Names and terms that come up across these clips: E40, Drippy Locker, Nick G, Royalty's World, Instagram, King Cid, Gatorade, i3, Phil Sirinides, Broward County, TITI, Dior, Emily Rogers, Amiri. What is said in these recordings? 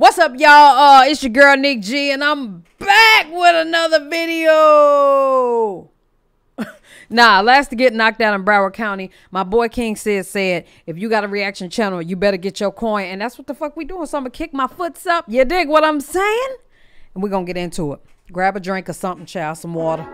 What's up, y'all? It's your girl Nick G, and I'm back with another video. Nah, last to get knocked out in Broward County, my boy King Cid said, if you got a reaction channel, you better get your coin. And that's what the fuck we doing. So I'm going to kick my foots up. You dig what I'm saying? And we're going to get into it. Grab a drink or something, child. Some water.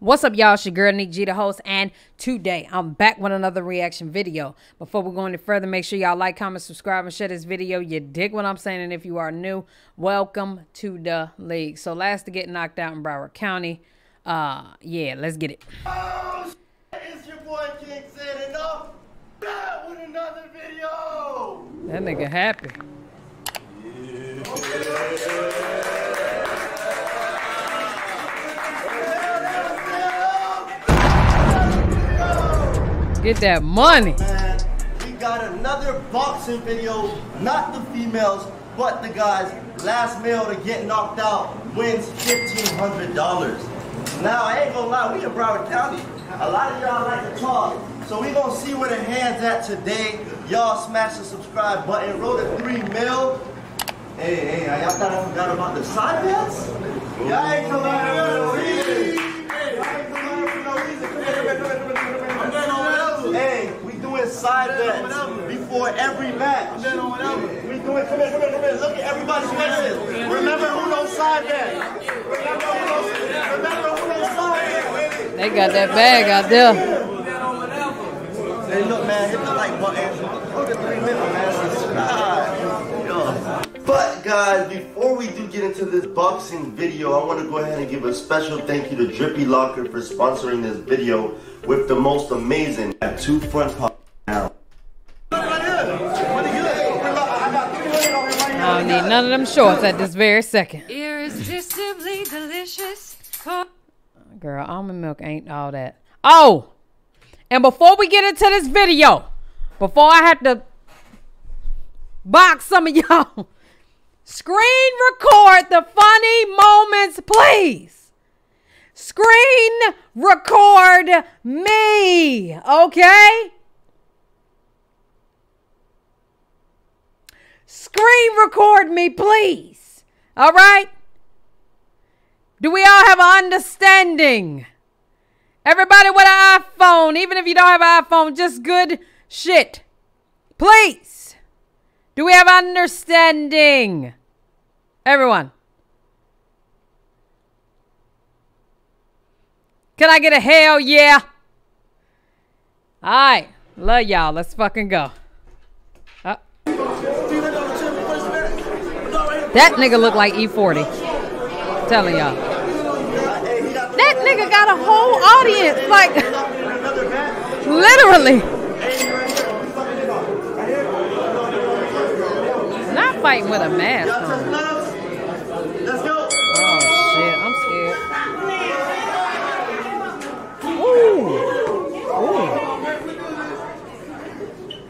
What's up, y'all? It's your girl Nick G, the host, and today I'm back with another reaction video. Before we go any further, make sure y'all like, comment, subscribe, and share this video. You dig what I'm saying? And if you are new, welcome to the league. So last to get knocked out in Broward County. Yeah, let's get it. Oh, it's your boy King Cid, and I'm back with another video. That nigga happy. Yeah. Oh, yeah. Get that money. Man, we got another boxing video, not the females, but the guys. Last male to get knocked out wins $1,500. Now, I ain't gonna lie, we in Broward County. A lot of y'all like to talk, so we gonna see where the hand's at today. Y'all smash the subscribe button, roll the 3 mil. Hey, y'all thought I forgot about the side bets? Y'all ain't come out of here. Side bets before every match. We do it. Come in. Look at everybody's faces. Remember who knows side bets. Remember who knows side bets. They got that bag out there. Hey, look, man, hit the like button. Look at 3 minutes, man. Subscribe. But guys, before we do get into this boxing video, I want to go ahead and give a special thank you to Drippy Locker for sponsoring this video with the most amazing two front pockets. I don't need none of them shorts at this very second. Irresistibly delicious. Girl, almond milk ain't all that. Oh, and before we get into this video, before I have to box some of y'all, screen record the funny moments, please. Screen record me, okay? Screen record me, please. All right? Do we all have an understanding? Everybody with an iPhone, even if you don't have an iPhone, just good shit. Please. Do we have understanding? Everyone. Can I get a hell yeah? All right. Love y'all. Let's fucking go. That nigga look like E40. I'm telling y'all. That nigga got a whole audience. Like, literally. Not fighting with a mask on. Oh, shit.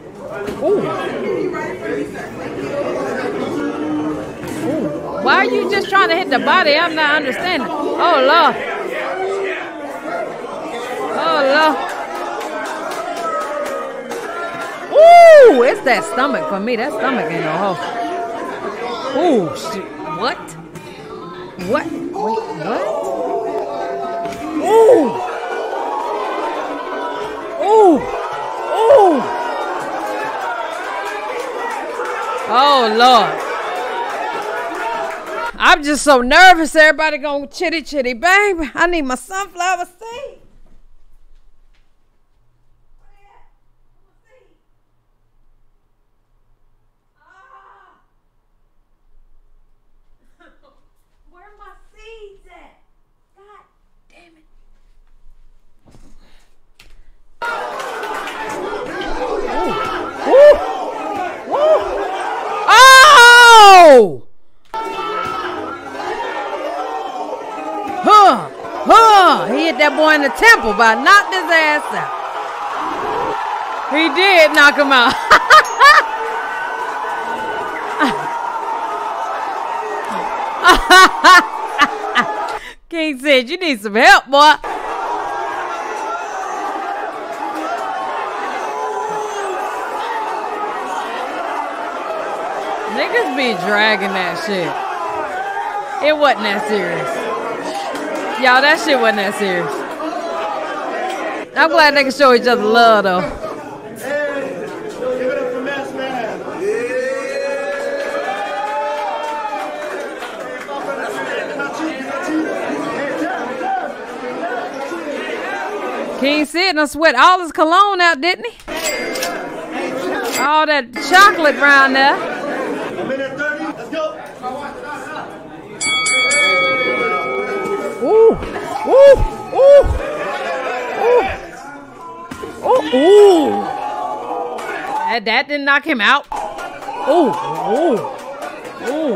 I'm scared. Ooh. Why are you just trying to hit the body? I'm not understanding. Oh, Lord. Oh, Lord. Ooh, it's that stomach for me. That stomach ain't no hoe. Ooh, shit. What? Wait, what? Ooh. Ooh. Oh, Lord. I'm just so nervous. Everybody gonna chitty chitty bang. I need my sunflower seed. Where are my seeds at? God damn it. Ooh. Ooh. Ooh. Oh! He hit that boy in the temple by knocked his ass out. He did knock him out. King King Cid, you need some help, boy. Niggas be dragging that shit. It wasn't that serious. Y'all, that shit wasn't that serious. I'm glad they can show each other love, though. King Cid done sweat all his cologne out, didn't he? All that chocolate round there. Ooh, ooh, ooh, ooh, ooh. That didn't knock him out. Ooh, ooh, ooh.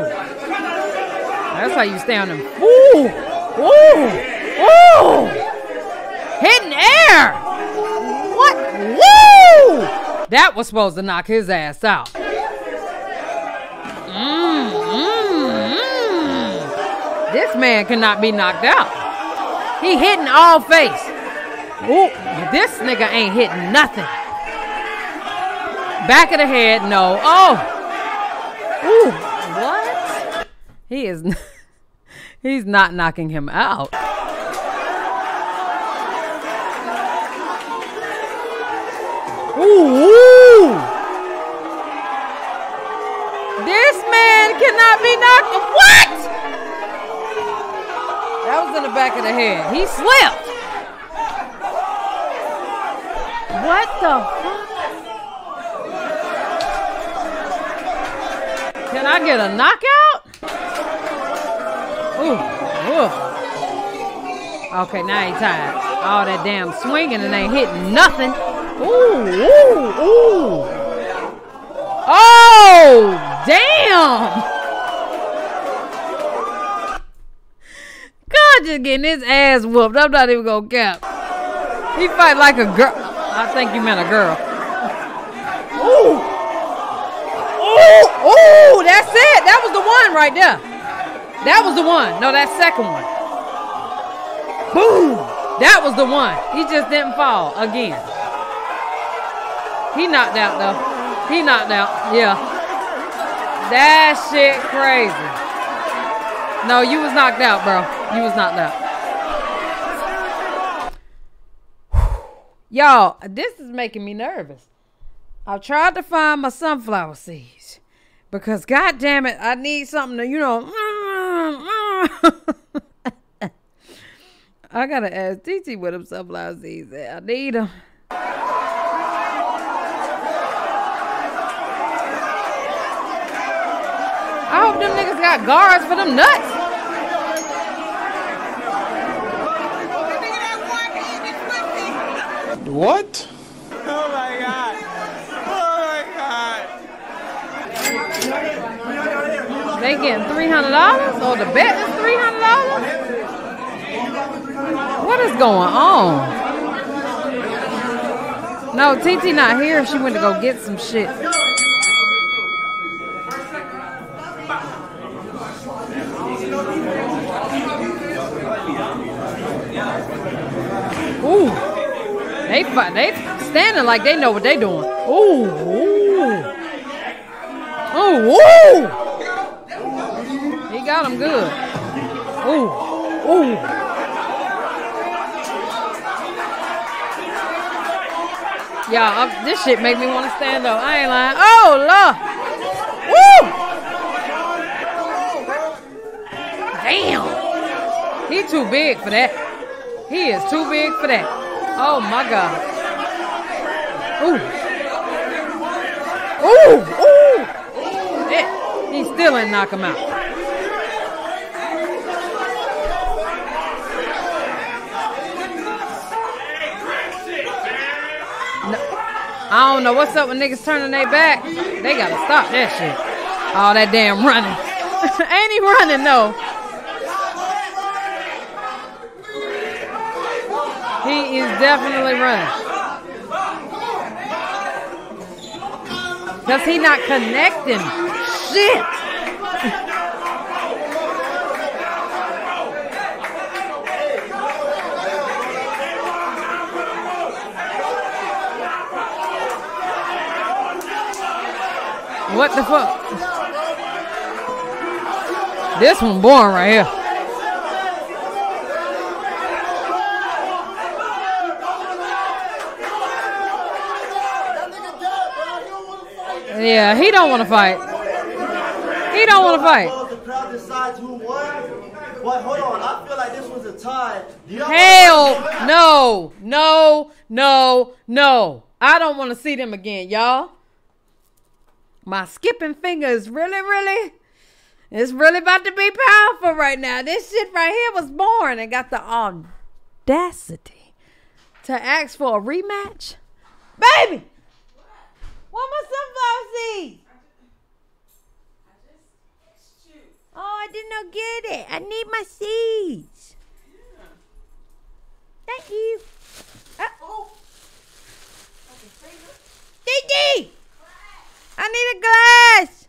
That's how you stay on him. Ooh, ooh, ooh. Hidden air! What? Woo! That was supposed to knock his ass out. This man cannot be knocked out. He hitting all face. Ooh, this nigga ain't hitting nothing. Back of the head, no. Oh! Ooh, what? He is... He's not knocking him out. Ooh! This man cannot be knocked out. What? That was in the back of the head. He slipped. What the fuck? Can I get a knockout? Ooh, ooh. Okay, now he's tired. All that damn swinging and ain't hitting nothing. Ooh, ooh, ooh. Oh, damn. God, just getting his ass whooped. I'm not even gonna cap. He fight like a girl. I think you meant a girl. Ooh. Ooh, ooh, that's it. That was the one right there. That was the one. No, that second one. Boom. That was the one. He just didn't fall again. He knocked out, though. He knocked out. Yeah. That shit crazy. No, you was knocked out, bro. You was knocked out. Y'all, this is making me nervous. I've tried to find my sunflower seeds. Because, God damn it, I need something to, you know. I got to ask TT where them sunflower seeds at. I need them. I hope them niggas got guards for them nuts. What? Oh my God. Oh my God. They getting $300? Or the bet is $300? What is going on? No, TT not here. She went to go get some shit. Ooh, they standing like they know what they doing. Ooh, ooh, ooh, ooh. He got him good. Ooh, ooh. Y'all, this shit make me want to stand up. I ain't lying. Oh, Lord. Woo. Damn. He too big for that. He is too big for that. Oh, my God. Ooh. Ooh. Ooh. He still ain't knock him out. No. I don't know what's up with niggas turning their back. They got to stop that shit. All that damn running. Ain't he running, though? He is definitely running. Because he not connecting. Shit. What the fuck? This one boring right here. Yeah, he don't want to fight. He don't want to fight. The crowd decides who won. But hold on, I feel like this was a tie. Hell no, no, no, no. I don't want to see them again, y'all. My skipping finger is really about to be powerful right now. This shit right here was born and got the audacity to ask for a rematch. Baby! What? Where my sunflower seeds? I just missed you. Oh, I did not get it. I need my seeds. Yeah. Thank you. Oh. TITI! I need a glass!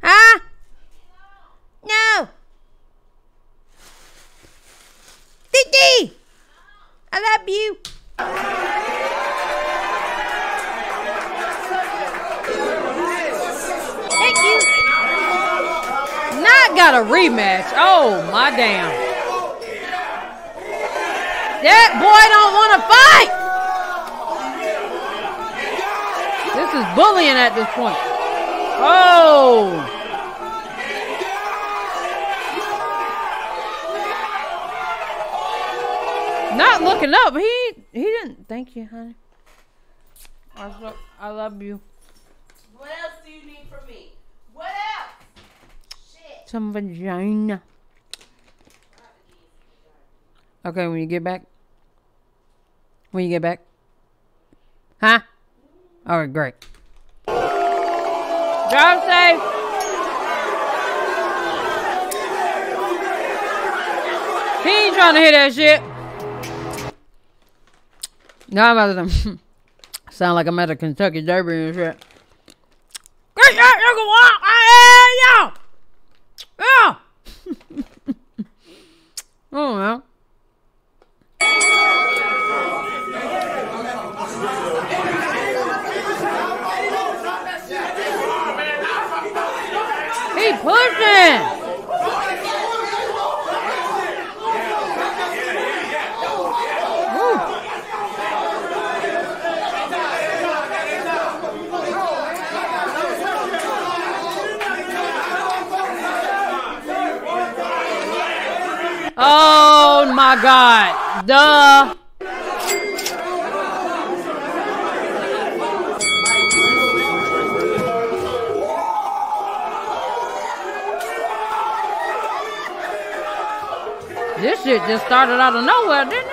Huh? No! TITI! I love you! Thank you! Not got a rematch! Oh my damn! That boy don't want to fight! This is bullying at this point. Oh! Not looking up. He didn't. Thank you, honey. I love you. What else do you need from me? What else? Shit. Some vagina. Okay, when you get back. When you get back. Huh? All right, great. Drive safe. He ain't trying to hear that shit. No, I'm out of them. Sound like I'm at a Kentucky Derby and shit. Get that nigga walk! I am y'all. Yeah. Oh well. Pushing. Oh my God. Duh. This shit just started out of nowhere, didn't it?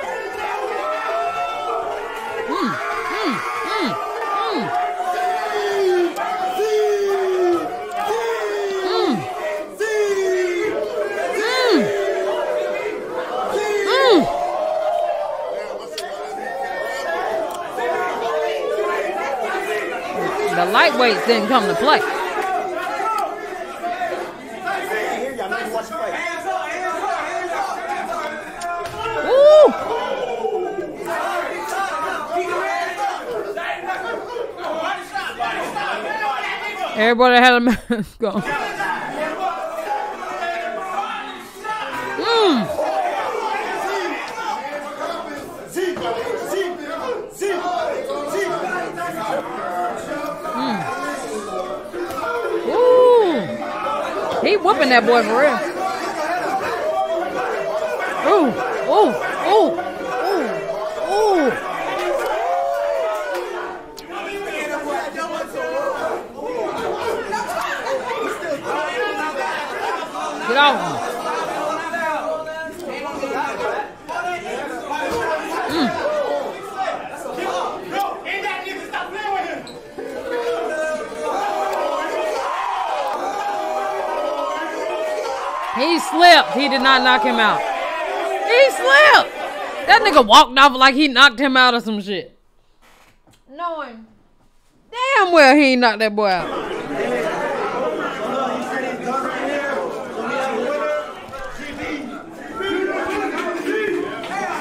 The lightweights didn't come to play. Everybody had a mask on. Ooh. He whooping that boy for real. Ooh, ooh, ooh, ooh, ooh. Get off him. He slipped. He did not knock him out. He slipped. That nigga walked off like he knocked him out or some shit. No him. Damn well he ain't knocked that boy out.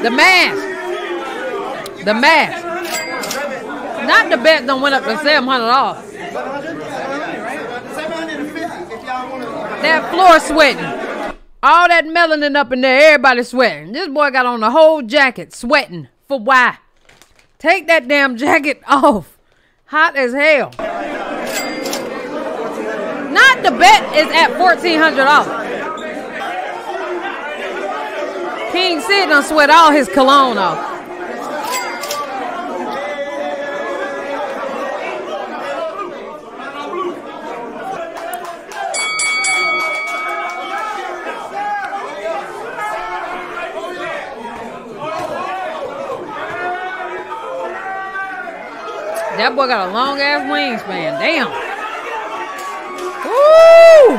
The mask. The mask. Not the bet don't went up to $700 off. That floor sweating. All that melanin up in there, everybody sweating. This boy got on the whole jacket sweating. For why? Take that damn jacket off. Hot as hell. Not the bet is at $1,400. King Cid done sweat all his cologne off. That boy got a long ass wingspan. Damn. Woo!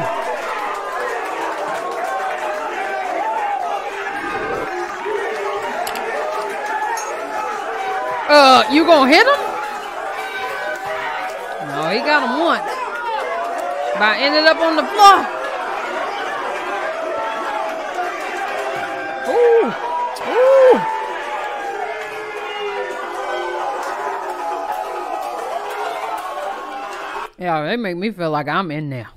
You gonna hit him? No, he got him once. But I ended up on the floor. Ooh. Ooh. Yeah, they make me feel like I'm in there.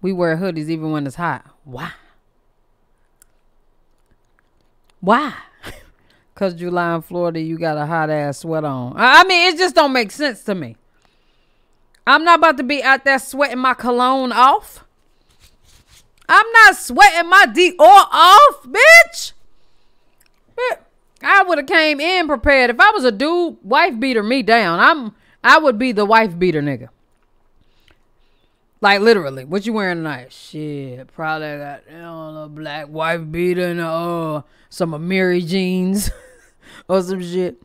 We wear hoodies even when it's hot. Why? Why? Because July in Florida, you got a hot ass sweat on. I mean, it just don't make sense to me. I'm not about to be out there sweating my cologne off. I'm not sweating my Dior off, bitch. I would have came in prepared. If I was a dude, wife beater me down. I would be the wife beater nigga. Like literally, what you wearing tonight? Shit, probably got a black wife beater and some Amiri jeans or some shit.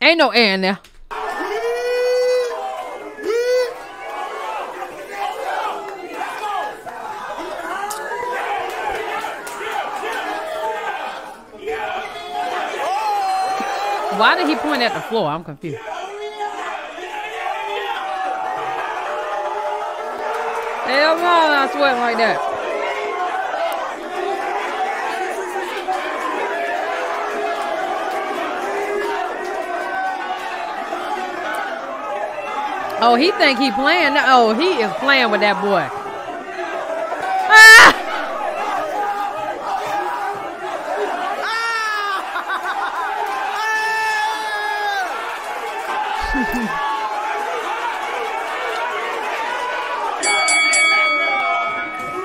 Ain't no air in there. Why did he point at the floor? I'm confused. Hell no, I swear like that. Oh, he think he playing. Oh, he is playing with that boy. Ah!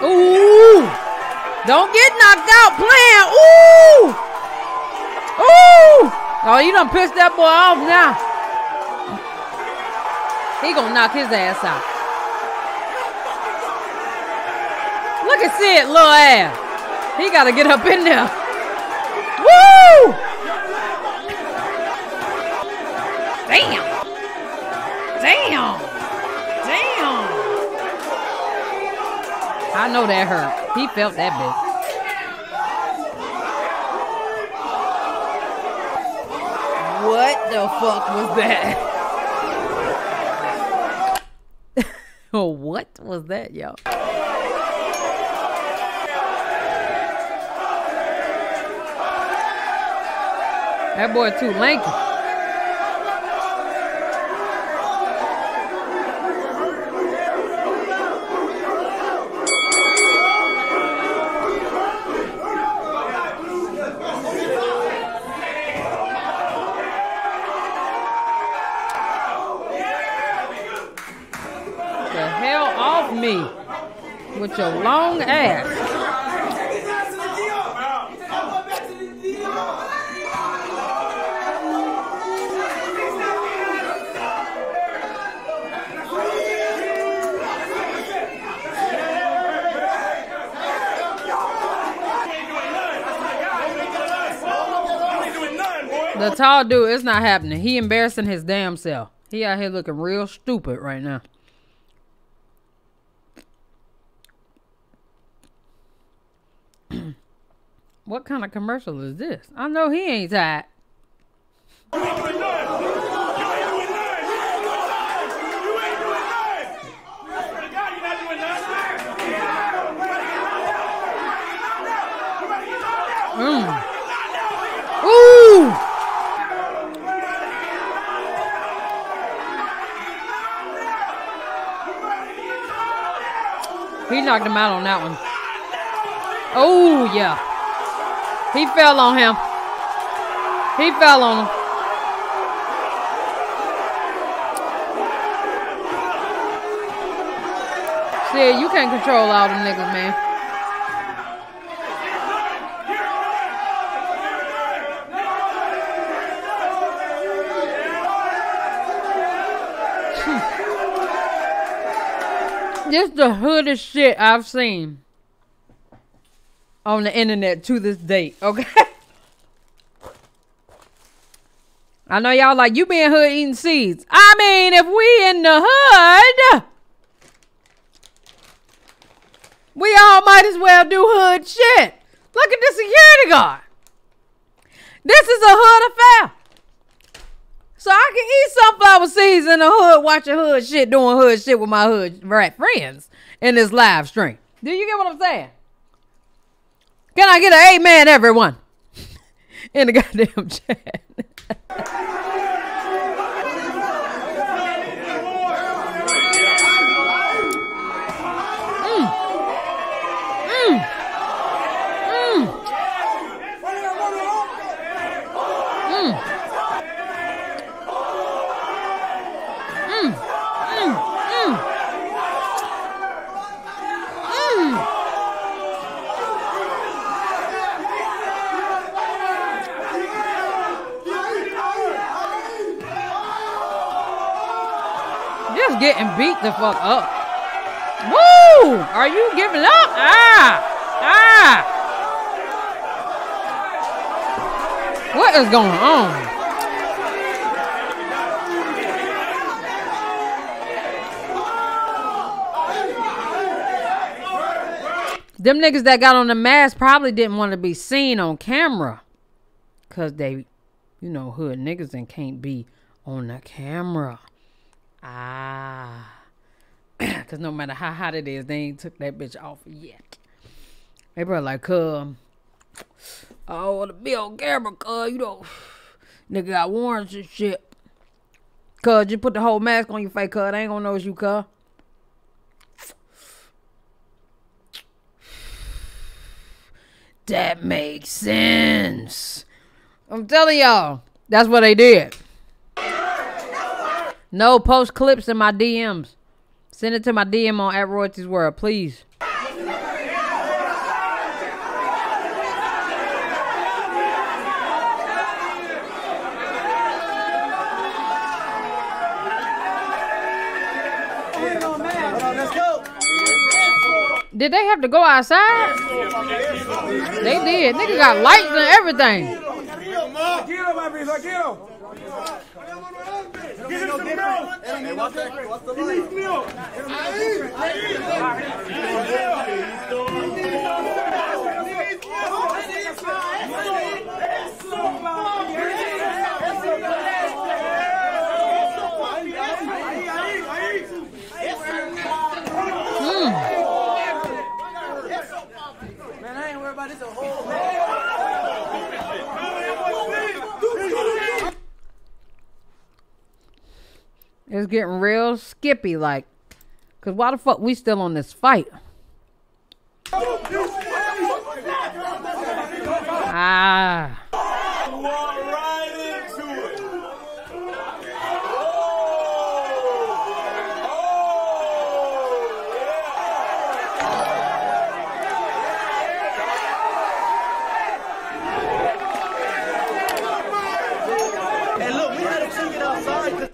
Ooh! Don't get knocked out playing. Ooh! Ooh! Oh, you done pissed that boy off now. He gonna knock his ass out. Look at Sid, little ass. He gotta get up in there. Woo! Damn! Damn! Damn! I know that hurt. He felt that bitch. What the fuck was that? What was that, yo? That boy too lanky. With your long ass. The tall dude, it's not happening. He embarrassing his damn self. He out here looking real stupid right now. What kind of commercial is this? I know he ain't tired. Ooh! knocked him out on that one. Oh, yeah. He fell on him. He fell on him. See, you can't control all them niggas, man. This is the hoodest shit I've seen on the internet to this date, okay? I know y'all like, you being hood eating seeds. I mean, if we in the hood, we all might as well do hood shit. Look at this security guard. This is a hood affair. So I can eat sunflower seeds in the hood, watching hood shit, doing hood shit with my hood rat friends in this live stream. Do you get what I'm saying? Can I get an amen, everyone? In the goddamn chat. Getting beat the fuck up. Woo! Are you giving up? Ah! Ah! What is going on? Them niggas that got on the mask probably didn't want to be seen on camera. Cause they, you know, hood niggas and can't be on the camera. Ah, because no matter how hot it is, they ain't took that bitch off yet. They probably like, I don't want to be on camera, you know, nigga got warrants and shit. Cuz, you put the whole mask on your face, cuz, they ain't gonna notice you, cuz. That makes sense. I'm telling y'all, that's what they did. No, post clips in my DMs. Send it to my DM on @Royalty's World, please. Did they have to go outside? They did. Nigga got lights and everything. Man, I ain't worried about this a whole day. It's getting real skippy, like, cause why the fuck we still on this fight? Ah.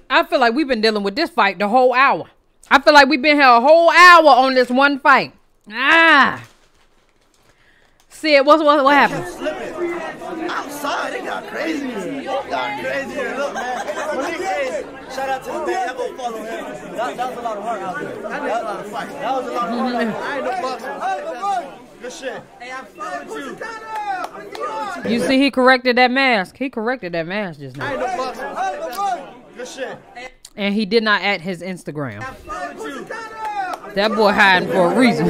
I feel like we've been dealing with this fight the whole hour. I feel like we've been here a whole hour on this one fight. Ah. Sid, what happened? Outside, they got crazy. Got crazy. Look, man. When he says, shout out to the big Echo follow him. That was a lot of work out there. That was a lot of fight. That was a lot of work. I ain't no boxer. I ain't no boxer. Good shit. Hey, I'm following you. You see, he corrected that mask. He corrected that mask just now. I ain't no boxer. I ain't no boxer. And he did not at his Instagram. That boy hiding for a reason.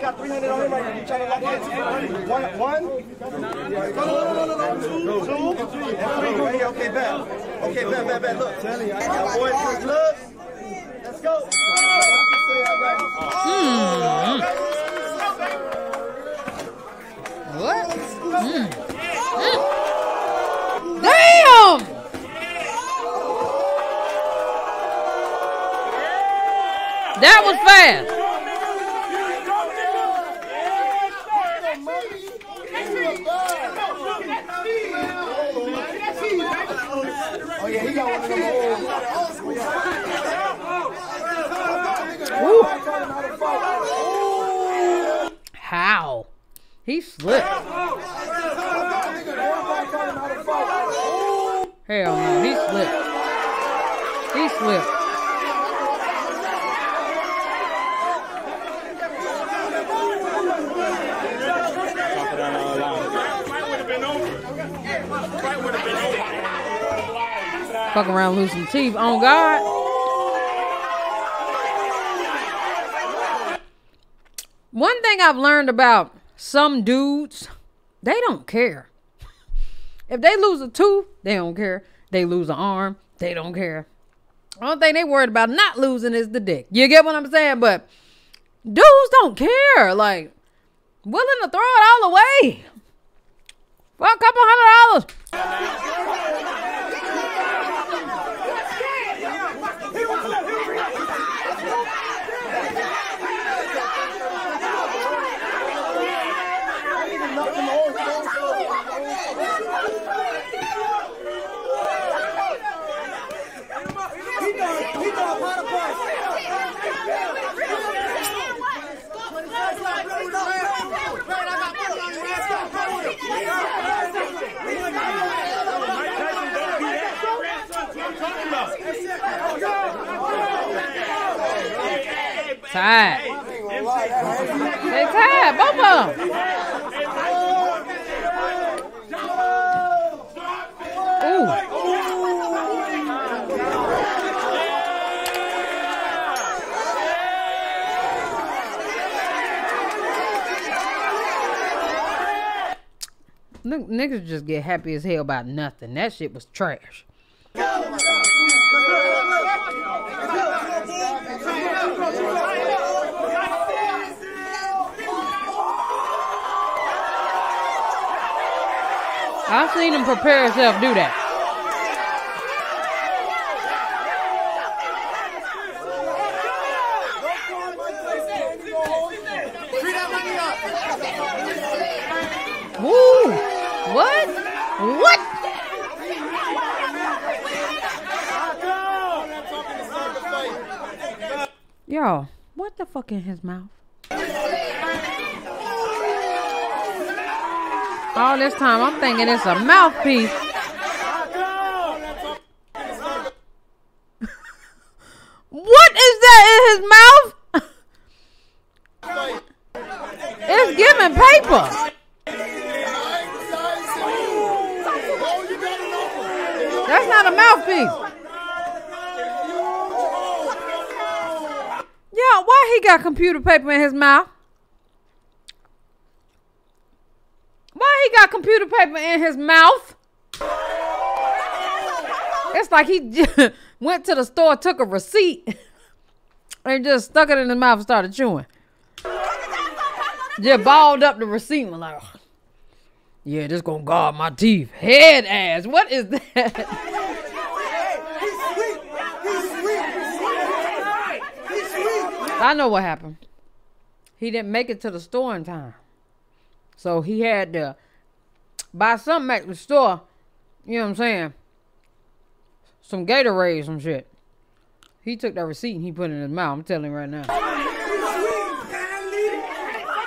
We got 300 on him right now. You trying to lock in? Two, and three. Okay, bet. Okay, bet. Look. That boy from club. Let's go. What? Damn! That was fast. Oh yeah, he got one of them old school. How? He slipped. Hell no, he slipped. He slipped. Fuck around, lose some teeth. On God. One thing I've learned about some dudes, they don't care. If they lose a tooth, they don't care. They lose an arm, they don't care. Only thing they worried about not losing is the dick. You get what I'm saying? But dudes don't care. Like, willing to throw it all away for a couple $100. Tied. They tied, both of them. Ooh. Look, niggas just get happy as hell about nothing. That shit was trash. I've seen him prepare himself to do that. Woo! What? What? Yo, what the fuck in his mouth? All this time, I'm thinking it's a mouthpiece. What is that in his mouth? It's giving paper. That's not a mouthpiece. Yo, why he got computer paper in his mouth? He got computer paper in his mouth. It's like he just went to the store, took a receipt, and just stuck it in his mouth and started chewing. Just balled up the receipt and was like, oh, yeah, this gonna guard my teeth. Head ass. What is that? I know what happened. He didn't make it to the store in time. So he had to buy something at the store, you know what I'm saying? Some Gatorade, some shit. He took that receipt and he put it in his mouth. I'm telling you right now.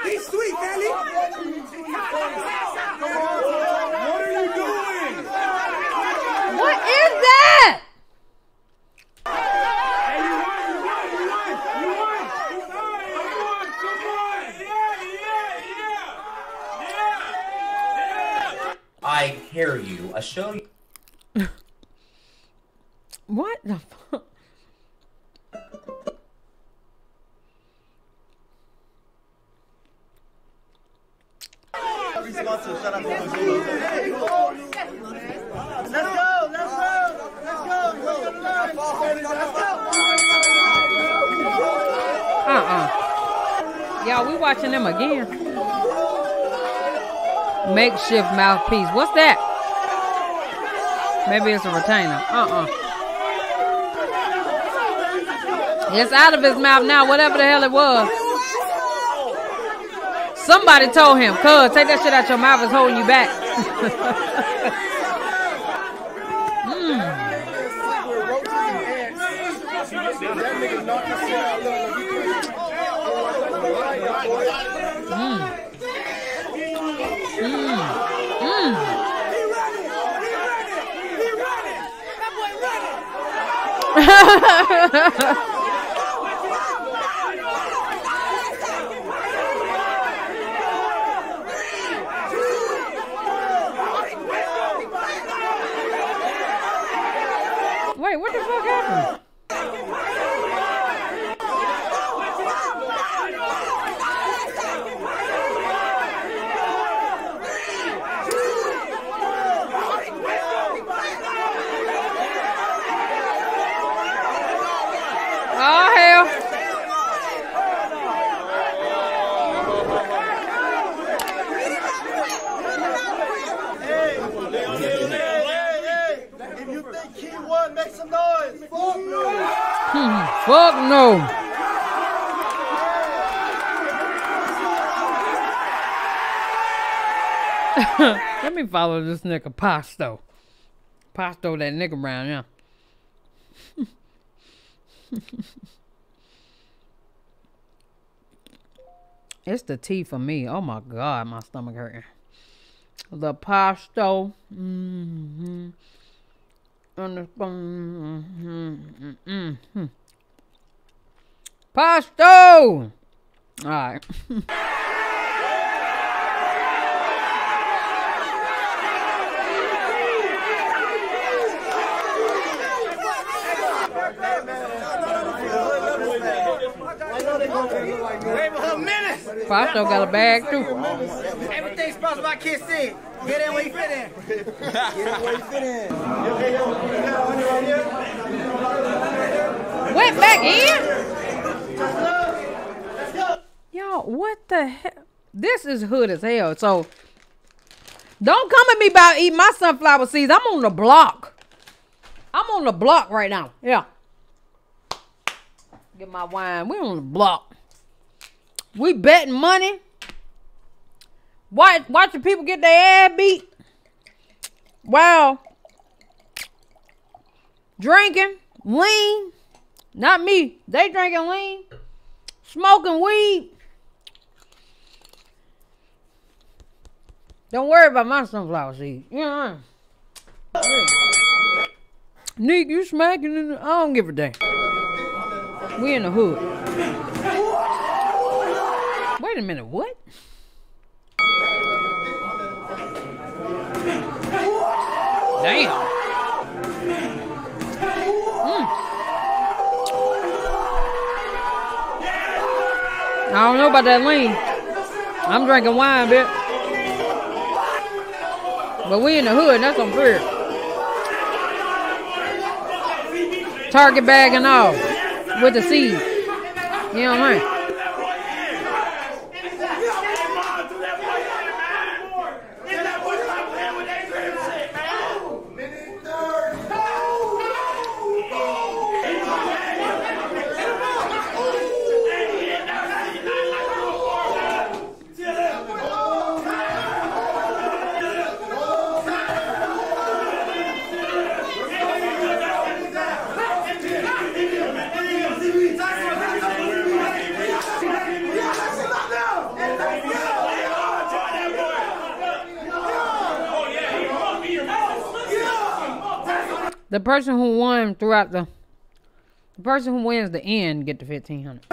He's sweet, Kelly. What are you doing? What is that? I hear you. I show you. What the fuck? Y'all, we watching them again. Makeshift mouthpiece. What's that? Maybe it's a retainer. It's out of his mouth now, whatever the hell it was. Somebody told him, cuz, take that shit out your mouth, it's holding you back. Wait, what the fuck happened? Fuck no. Let me follow this nigga Pasto. Pasto that nigga Brown, yeah. It's the tea for me. Oh my God, my stomach hurting. The Pasto. Pasto! All right. Pasto got a bag too. Everything's sponsored by King Cid. Get in where you fit in. Went back in? Y'all, what the hell? This is hood as hell. So, don't come at me about eating my sunflower seeds. I'm on the block. I'm on the block right now. Yeah. Get my wine. We're on the block. We betting money. Watching people get their ass beat. Wow. Drinking. Lean. Not me. They drinking lean. Smoking weed. Don't worry about my sunflower seeds. You know what I mean? Nick, you smacking in the... I don't give a damn. We in the hood. Wait a minute, what? Damn. I don't know about that lean. I'm drinking wine, bitch. But we in the hood, that's on fear. Target bag and all. With the seed. You know what I mean? The person who won throughout the person who wins the end get the 1500.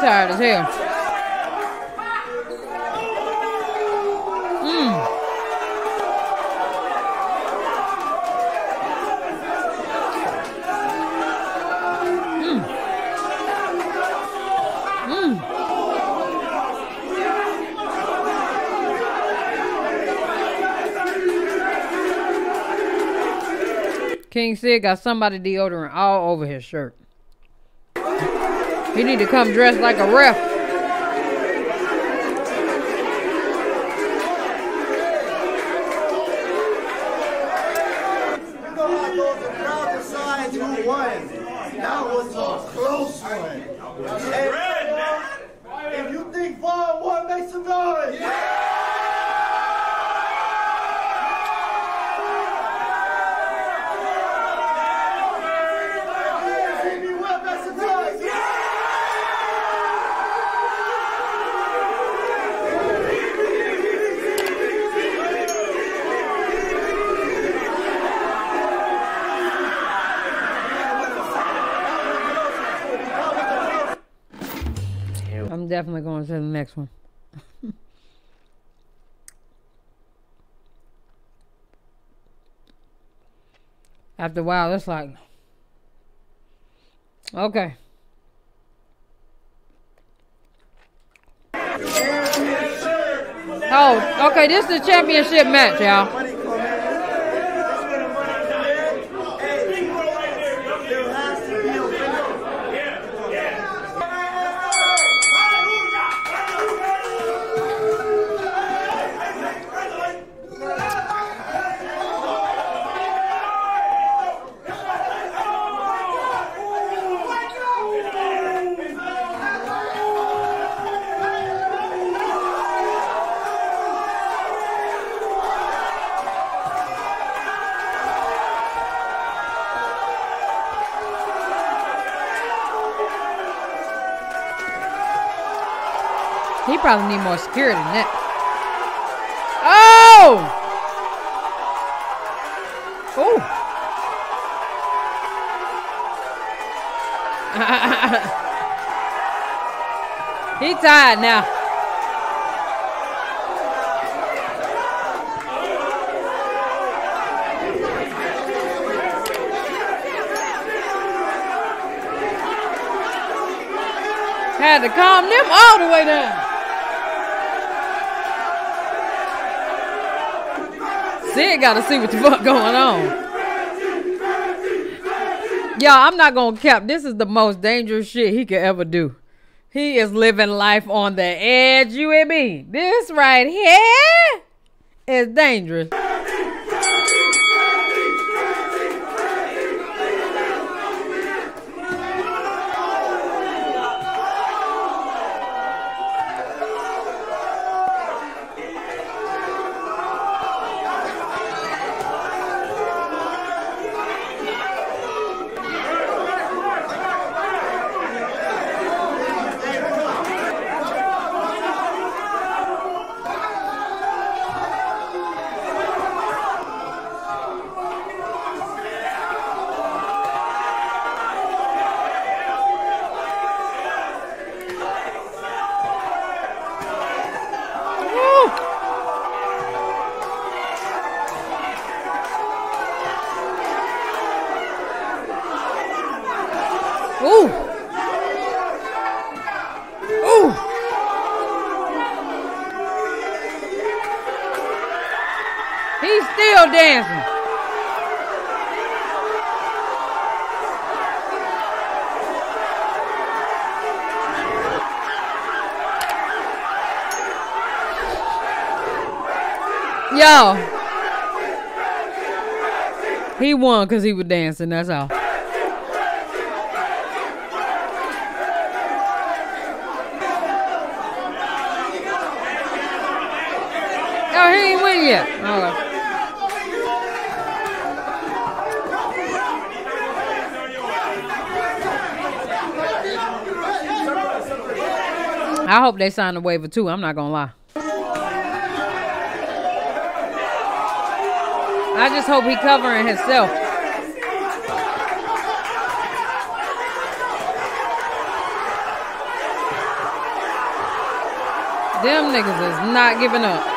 tired as hell. King Cid got somebody deodorant all over his shirt. He need to come dressed like a ref. That was a close one. If you think 4-1, make some noise. Yeah. Definitely going to the next one. After a while, it's like, okay. Oh, okay. This is a championship match, y'all. He probably need more security than that. Oh! Oh! He tired now. Had to calm them all the way down. Cid gotta see what the fuck going on. Y'all, I'm not gonna cap. This is the most dangerous shit he could ever do. He is living life on the edge, you and me. This right here is dangerous. He's still dancing. Yo. He won because he was dancing, that's all. Oh, he ain't win yet. Okay. I hope they sign the waiver too. I'm not gonna lie. I just hope he covering himself. Them niggas is not giving up.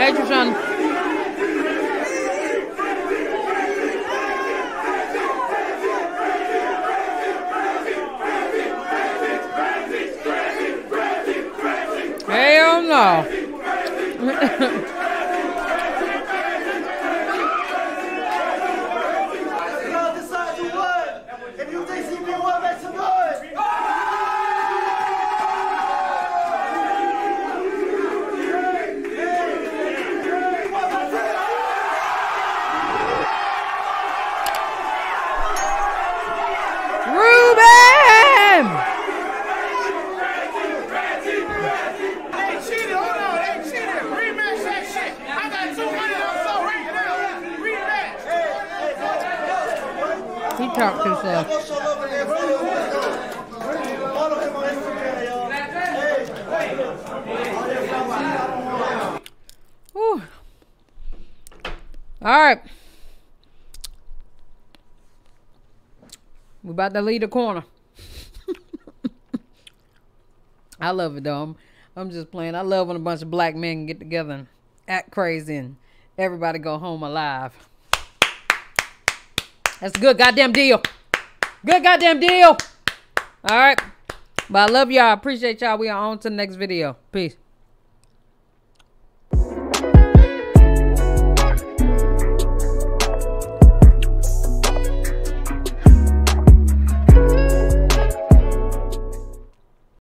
Hey, Trishan. Hell no. He talked to himself. Whew. All right. We're about to leave the corner. I love it, though. I'm just playing. I love when a bunch of black men get together and act crazy and everybody go home alive. That's a good goddamn deal. Good goddamn deal. All right. But I love y'all. I appreciate y'all. We are on to the next video. Peace.